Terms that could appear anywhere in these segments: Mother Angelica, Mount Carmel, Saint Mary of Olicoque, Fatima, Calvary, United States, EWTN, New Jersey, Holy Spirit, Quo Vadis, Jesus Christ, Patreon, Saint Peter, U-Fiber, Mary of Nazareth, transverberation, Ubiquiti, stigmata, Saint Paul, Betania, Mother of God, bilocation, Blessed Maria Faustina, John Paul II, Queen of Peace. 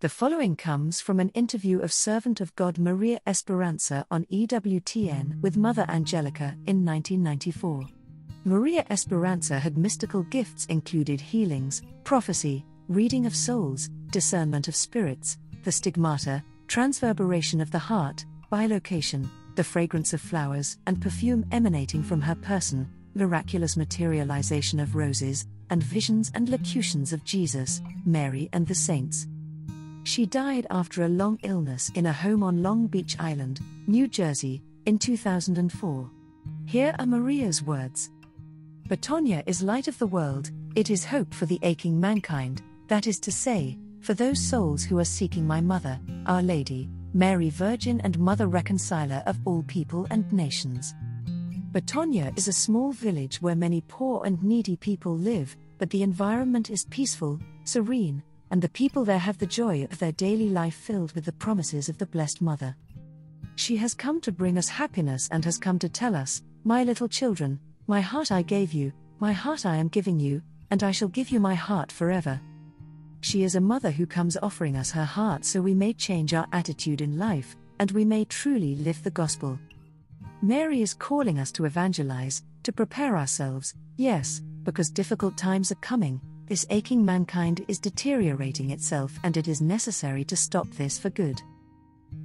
The following comes from an interview of Servant of God Maria Esperanza on EWTN with Mother Angelica in 1994. Maria Esperanza had mystical gifts included healings, prophecy, reading of souls, discernment of spirits, the stigmata, transverberation of the heart, bilocation, the fragrance of flowers and perfume emanating from her person, miraculous materialization of roses, and visions and locutions of Jesus, Mary and the saints. She died after a long illness in a home on Long Beach Island, New Jersey, in 2004. Here are Maria's words. Betania is light of the world, it is hope for the aching mankind, that is to say, for those souls who are seeking my Mother, Our Lady, Mary Virgin and Mother Reconciler of all people and nations. Betania is a small village where many poor and needy people live, but the environment is peaceful, serene, and the people there have the joy of their daily life filled with the promises of the Blessed Mother. She has come to bring us happiness and has come to tell us, my little children, my heart I gave you, my heart I am giving you, and I shall give you my heart forever. She is a mother who comes offering us her heart so we may change our attitude in life, and we may truly live the gospel. Mary is calling us to evangelize, to prepare ourselves, yes, because difficult times are coming. This aching mankind is deteriorating itself and it is necessary to stop this for good.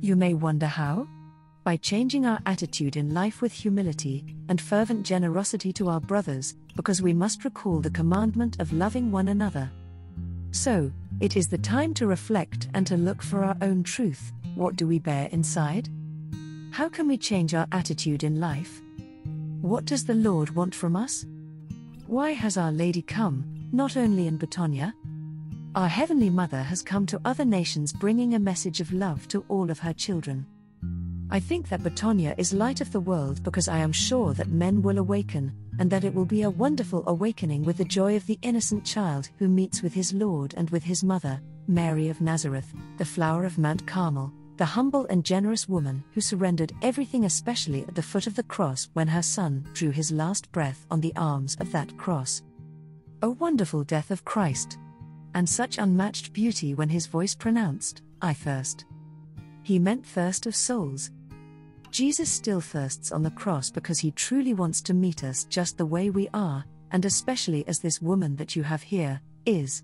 You may wonder how? By changing our attitude in life with humility and fervent generosity to our brothers, because we must recall the commandment of loving one another. So, it is the time to reflect and to look for our own truth. What do we bear inside? How can we change our attitude in life? What does the Lord want from us? Why has Our Lady come? Not only in Betania. Our Heavenly Mother has come to other nations bringing a message of love to all of her children. I think that Betania is light of the world because I am sure that men will awaken, and that it will be a wonderful awakening with the joy of the innocent child who meets with his Lord and with his mother, Mary of Nazareth, the flower of Mount Carmel, the humble and generous woman who surrendered everything, especially at the foot of the cross when her son drew his last breath on the arms of that cross. A wonderful death of Christ, and such unmatched beauty when his voice pronounced, I thirst. He meant thirst of souls. Jesus still thirsts on the cross because he truly wants to meet us just the way we are, and especially as this woman that you have here is.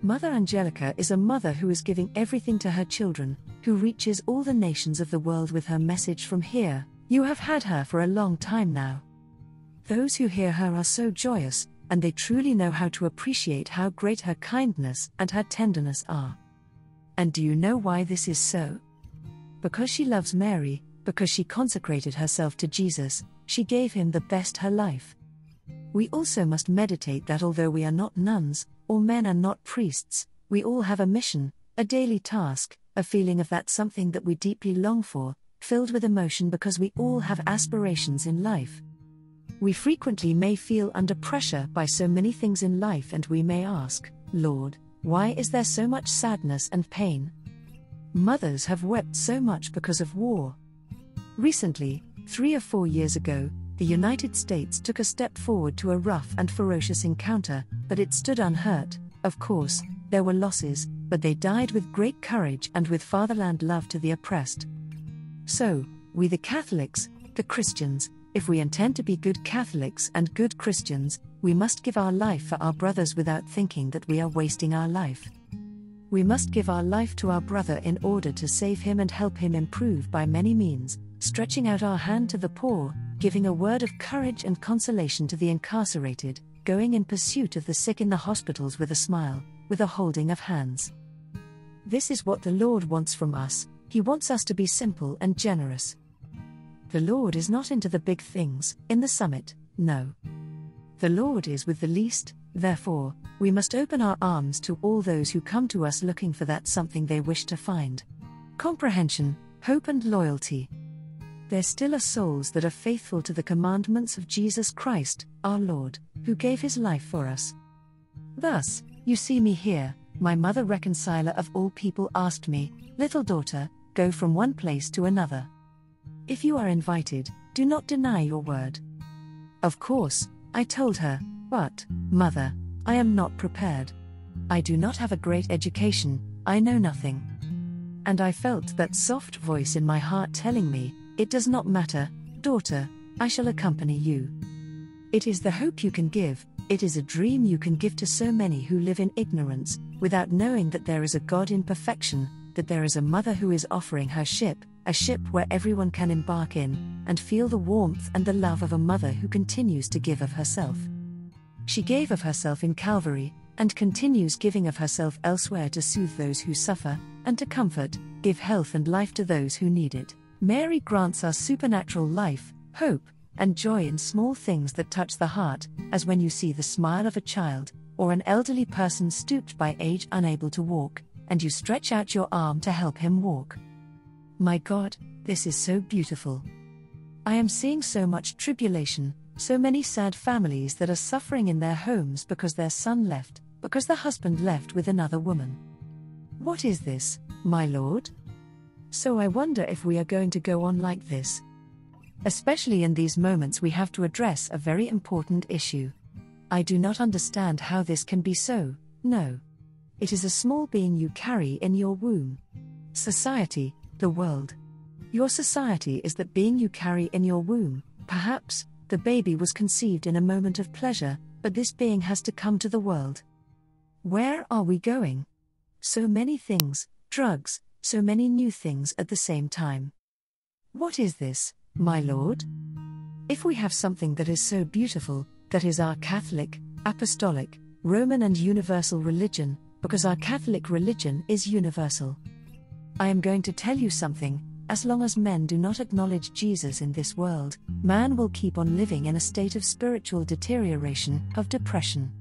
Mother Angelica is a mother who is giving everything to her children, who reaches all the nations of the world with her message from here. You have had her for a long time now. Those who hear her are so joyous, and they truly know how to appreciate how great her kindness and her tenderness are. And do you know why this is so? Because she loves Mary, because she consecrated herself to Jesus, she gave him the best her life. We also must meditate that although we are not nuns, or men are not priests, we all have a mission, a daily task, a feeling of that something that we deeply long for, filled with emotion because we all have aspirations in life. We frequently may feel under pressure by so many things in life, and we may ask, Lord, why is there so much sadness and pain? Mothers have wept so much because of war. Recently, 3 or 4 years ago, the United States took a step forward to a rough and ferocious encounter, but it stood unhurt. Of course, there were losses, but they died with great courage and with fatherland love to the oppressed. So, we the Catholics, the Christians, if we intend to be good Catholics and good Christians, we must give our life for our brothers without thinking that we are wasting our life. We must give our life to our brother in order to save him and help him improve by many means, stretching out our hand to the poor, giving a word of courage and consolation to the incarcerated, going in pursuit of the sick in the hospitals with a smile, with a holding of hands. This is what the Lord wants from us. He wants us to be simple and generous. The Lord is not into the big things, in the summit, no. The Lord is with the least, therefore, we must open our arms to all those who come to us looking for that something they wish to find. Comprehension, hope and loyalty. There still are souls that are faithful to the commandments of Jesus Christ, our Lord, who gave his life for us. Thus, you see me here, my Mother Reconciler of all people asked me, little daughter, go from one place to another. If you are invited, do not deny your word. Of course, I told her, but, Mother, I am not prepared. I do not have a great education, I know nothing. And I felt that soft voice in my heart telling me, it does not matter, daughter, I shall accompany you. It is the hope you can give, it is a dream you can give to so many who live in ignorance, without knowing that there is a God in perfection, that there is a mother who is offering her ship, a ship where everyone can embark in, and feel the warmth and the love of a mother who continues to give of herself. She gave of herself in Calvary, and continues giving of herself elsewhere to soothe those who suffer, and to comfort, give health and life to those who need it. Mary grants us supernatural life, hope, and joy in small things that touch the heart, as when you see the smile of a child, or an elderly person stooped by age unable to walk, and you stretch out your arm to help him walk. My God, this is so beautiful. I am seeing so much tribulation, so many sad families that are suffering in their homes because their son left, because the husband left with another woman. What is this, my Lord? So I wonder if we are going to go on like this. Especially in these moments we have to address a very important issue. I do not understand how this can be so, no. It is a small being you carry in your womb. Society, the world. Your society is that being you carry in your womb. Perhaps, the baby was conceived in a moment of pleasure, but this being has to come to the world. Where are we going? So many things, drugs, so many new things at the same time. What is this? My Lord? If we have something that is so beautiful, that is our Catholic, Apostolic, Roman and universal religion, because our Catholic religion is universal. I am going to tell you something, as long as men do not acknowledge Jesus in this world, man will keep on living in a state of spiritual deterioration, of depression.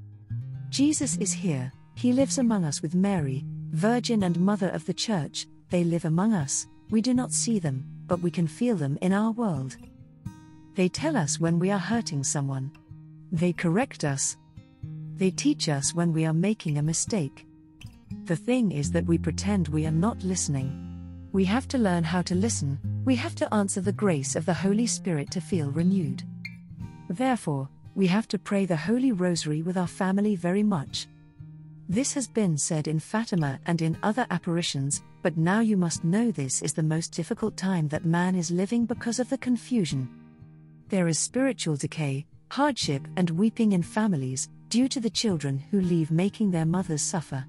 Jesus is here, he lives among us with Mary, Virgin and Mother of the Church, they live among us, we do not see them, but we can feel them in our world. They tell us when we are hurting someone. They correct us. They teach us when we are making a mistake. The thing is that we pretend we are not listening. We have to learn how to listen, we have to answer the grace of the Holy Spirit to feel renewed. Therefore, we have to pray the Holy Rosary with our family very much. This has been said in Fatima and in other apparitions, but now you must know this is the most difficult time that man is living because of the confusion. There is spiritual decay, hardship and weeping in families, due to the children who leave making their mothers suffer.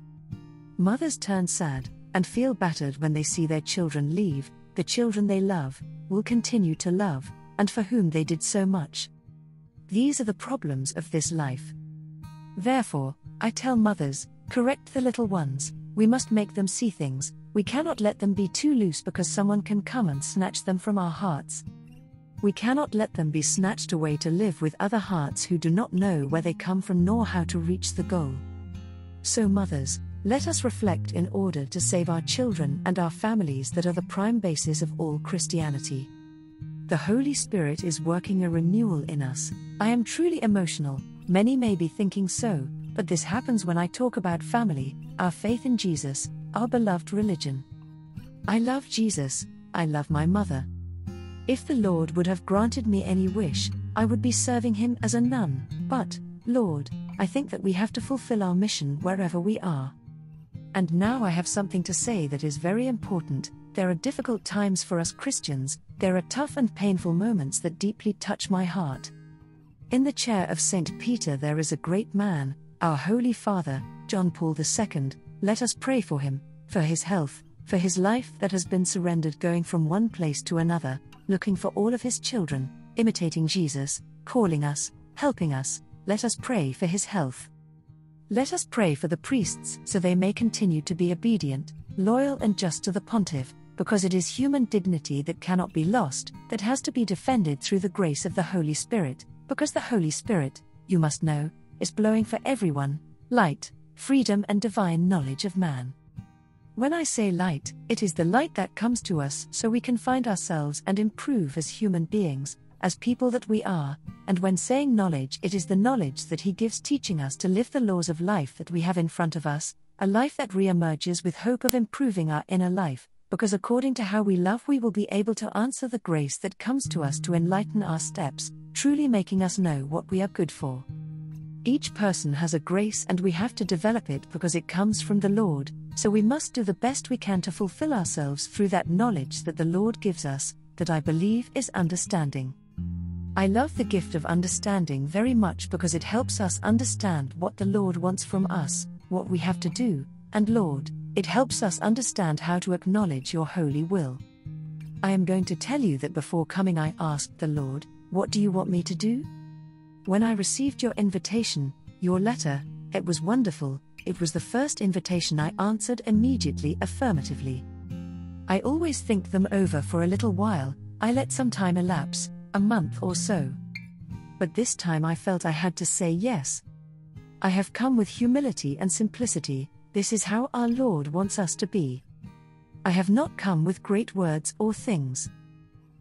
Mothers turn sad, and feel battered when they see their children leave, the children they love, will continue to love, and for whom they did so much. These are the problems of this life. Therefore, I tell mothers, correct the little ones, we must make them see things, we cannot let them be too loose because someone can come and snatch them from our hearts. We cannot let them be snatched away to live with other hearts who do not know where they come from nor how to reach the goal. So mothers, let us reflect in order to save our children and our families that are the prime basis of all Christianity. The Holy Spirit is working a renewal in us. I am truly emotional, many may be thinking so, but this happens when I talk about family, our faith in Jesus, our beloved religion. I love Jesus, I love my mother. If the Lord would have granted me any wish, I would be serving him as a nun, but, Lord, I think that we have to fulfill our mission wherever we are. And now I have something to say that is very important, there are difficult times for us Christians, there are tough and painful moments that deeply touch my heart. In the chair of Saint Peter there is a great man, our Holy Father, John Paul II, let us pray for him, for his health, for his life that has been surrendered going from one place to another, looking for all of his children, imitating Jesus, calling us, helping us, let us pray for his health. Let us pray for the priests so they may continue to be obedient, loyal and just to the pontiff, because it is human dignity that cannot be lost, that has to be defended through the grace of the Holy Spirit, because the Holy Spirit, you must know, is blowing for everyone, light, freedom and divine knowledge of man. When I say light, it is the light that comes to us so we can find ourselves and improve as human beings, as people that we are, and when saying knowledge it is the knowledge that he gives teaching us to live the laws of life that we have in front of us, a life that re-emerges with hope of improving our inner life, because according to how we love we will be able to answer the grace that comes to us to enlighten our steps, truly making us know what we are good for. Each person has a grace and we have to develop it because it comes from the Lord, so we must do the best we can to fulfill ourselves through that knowledge that the Lord gives us, that I believe is understanding. I love the gift of understanding very much because it helps us understand what the Lord wants from us, what we have to do, and Lord, it helps us understand how to acknowledge your holy will. I am going to tell you that before coming I asked the Lord, what do you want me to do? When I received your invitation, your letter, it was wonderful, it was the first invitation I answered immediately affirmatively. I always think them over for a little while, I let some time elapse, a month or so. But this time I felt I had to say yes. I have come with humility and simplicity, this is how our Lord wants us to be. I have not come with great words or things.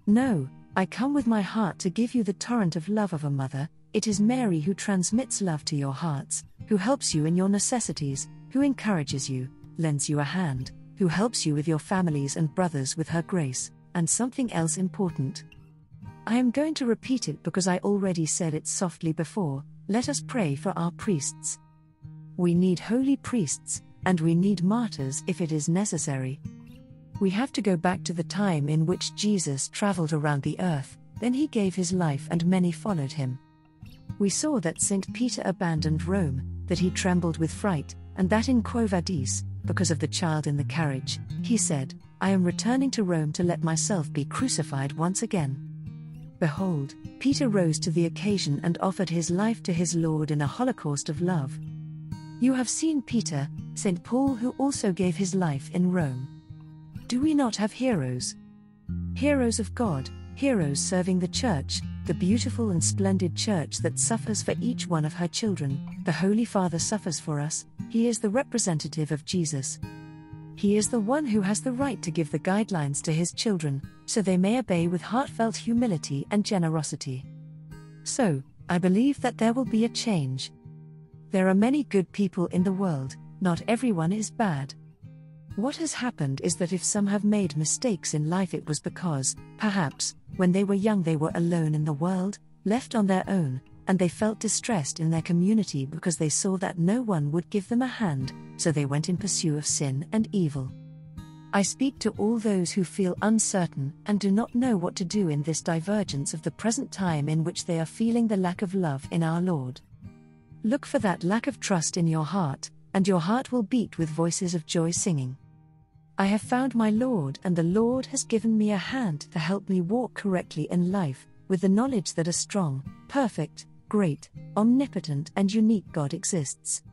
No, I come with my heart to give you the torrent of love of a mother. It is Mary who transmits love to your hearts, who helps you in your necessities, who encourages you, lends you a hand, who helps you with your families and brothers with her grace, and something else important. I am going to repeat it because I already said it softly before. Let us pray for our priests. We need holy priests, and we need martyrs if it is necessary. We have to go back to the time in which Jesus traveled around the earth, then he gave his life and many followed him. We saw that Saint Peter abandoned Rome, that he trembled with fright, and that in Quo Vadis, because of the child in the carriage, he said, I am returning to Rome to let myself be crucified once again. Behold, Peter rose to the occasion and offered his life to his Lord in a holocaust of love. You have seen Peter, Saint Paul who also gave his life in Rome. Do we not have heroes? Heroes of God, heroes serving the Church, the beautiful and splendid Church that suffers for each one of her children. The Holy Father suffers for us, he is the representative of Jesus. He is the one who has the right to give the guidelines to his children, so they may obey with heartfelt humility and generosity. So, I believe that there will be a change. There are many good people in the world, not everyone is bad. What has happened is that if some have made mistakes in life it was because, perhaps, when they were young they were alone in the world, left on their own, and they felt distressed in their community because they saw that no one would give them a hand, so they went in pursuit of sin and evil. I speak to all those who feel uncertain and do not know what to do in this divergence of the present time in which they are feeling the lack of love in our Lord. Look for that lack of trust in your heart, and your heart will beat with voices of joy singing. I have found my Lord and the Lord has given me a hand to help me walk correctly in life, with the knowledge that a strong, perfect, great, omnipotent and unique God exists.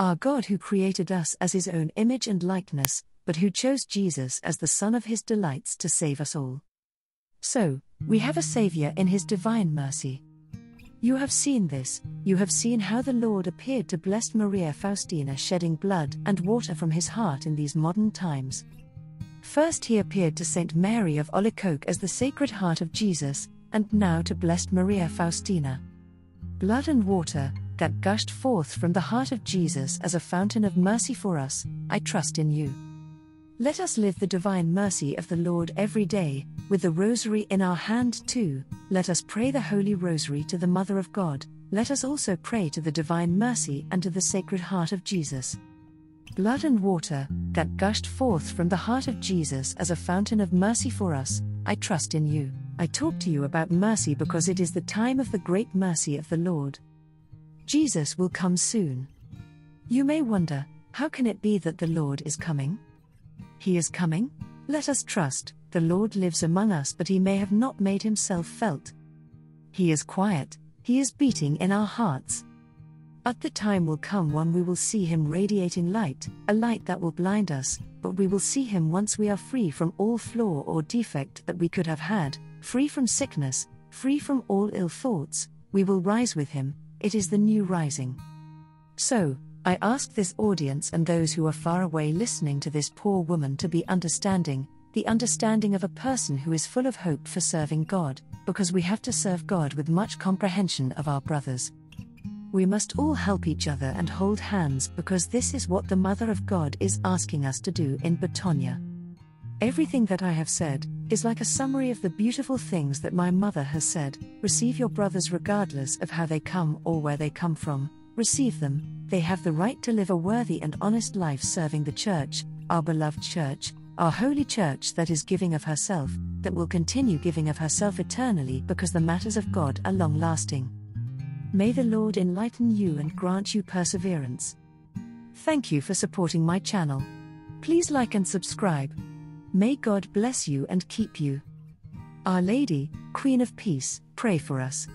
Our God who created us as his own image and likeness, but who chose Jesus as the Son of his delights to save us all. So, we have a Savior in his divine mercy. You have seen this, you have seen how the Lord appeared to Blessed Maria Faustina shedding blood and water from his heart in these modern times. First he appeared to Saint Mary of Olicoque as the Sacred Heart of Jesus, and now to Blessed Maria Faustina. Blood and water, that gushed forth from the heart of Jesus as a fountain of mercy for us, I trust in you. Let us live the divine mercy of the Lord every day, with the Rosary in our hand too. Let us pray the Holy Rosary to the Mother of God, let us also pray to the Divine Mercy and to the Sacred Heart of Jesus. Blood and water, that gushed forth from the heart of Jesus as a fountain of mercy for us, I trust in you. I talk to you about mercy because it is the time of the great mercy of the Lord. Jesus will come soon. You may wonder, how can it be that the Lord is coming? He is coming? Let us trust. The Lord lives among us, but he may have not made himself felt. He is quiet, he is beating in our hearts. At the time will come when we will see him radiating light, a light that will blind us, but we will see him once we are free from all flaw or defect that we could have had, free from sickness, free from all ill thoughts, we will rise with him, it is the new rising. So, I ask this audience and those who are far away listening to this poor woman to be understanding, the understanding of a person who is full of hope for serving God, because we have to serve God with much comprehension of our brothers. We must all help each other and hold hands because this is what the Mother of God is asking us to do in Betania. Everything that I have said is like a summary of the beautiful things that my mother has said. Receive your brothers regardless of how they come or where they come from. Receive them. They have the right to live a worthy and honest life serving the Church, our beloved Church, our Holy Church that is giving of herself, that will continue giving of herself eternally because the matters of God are long-lasting. May the Lord enlighten you and grant you perseverance. Thank you for supporting my channel. Please like and subscribe. May God bless you and keep you. Our Lady, Queen of Peace, pray for us.